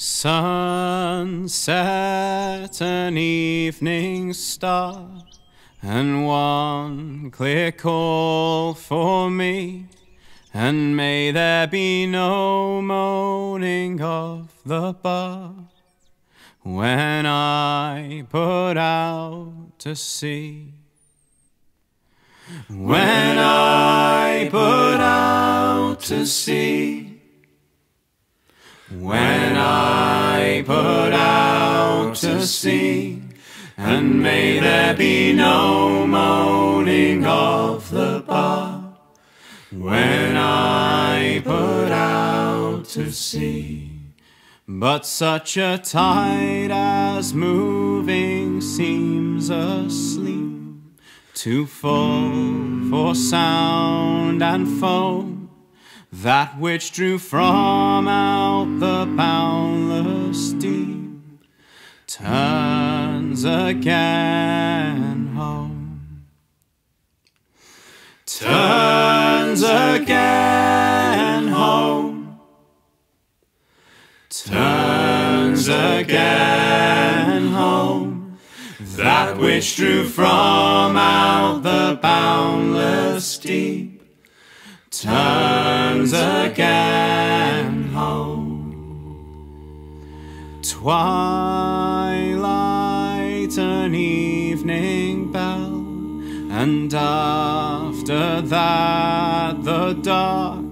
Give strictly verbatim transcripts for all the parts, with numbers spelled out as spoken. Sunset, an evening star, and one clear call for me, and may there be no moaning of the bar when I put out to sea. When I put out to sea. When I put out to sea, and may there be no moaning of the bar, when I put out to sea. But such a tide as moving seems asleep, too full for sound and foam, that which drew from out the boundless deep turns again home. Turns again home. Turns again home. That which drew from out the boundless deep turns again home. Twilight, an evening bell, and after that the dark,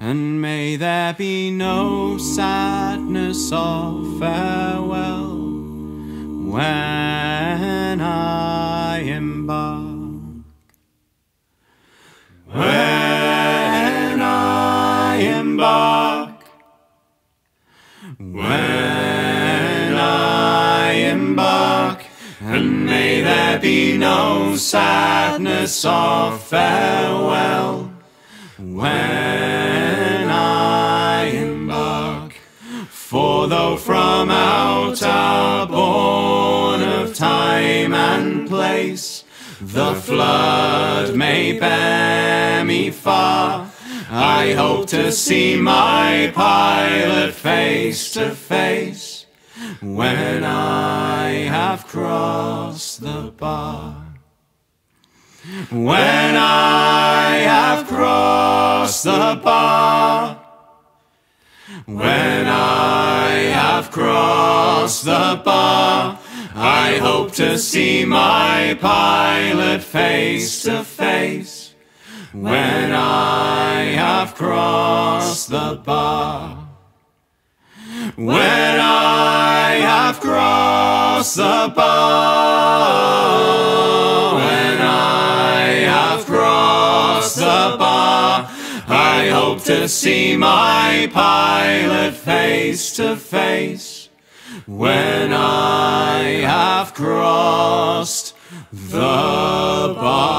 and may there be no sadness or farewell when I embark. Embark. When I embark, and may there be no sadness or farewell when I embark. For though from out are born of time and place, the flood may bear me far, I hope to see my pilot face to face when I have crossed the bar. When I have crossed the bar. When I have crossed the bar, I hope to see my pilot face to face when I have crossed the bar. When I have crossed the bar. When I have crossed the bar, I hope to see my pilot face to face when I have crossed the bar.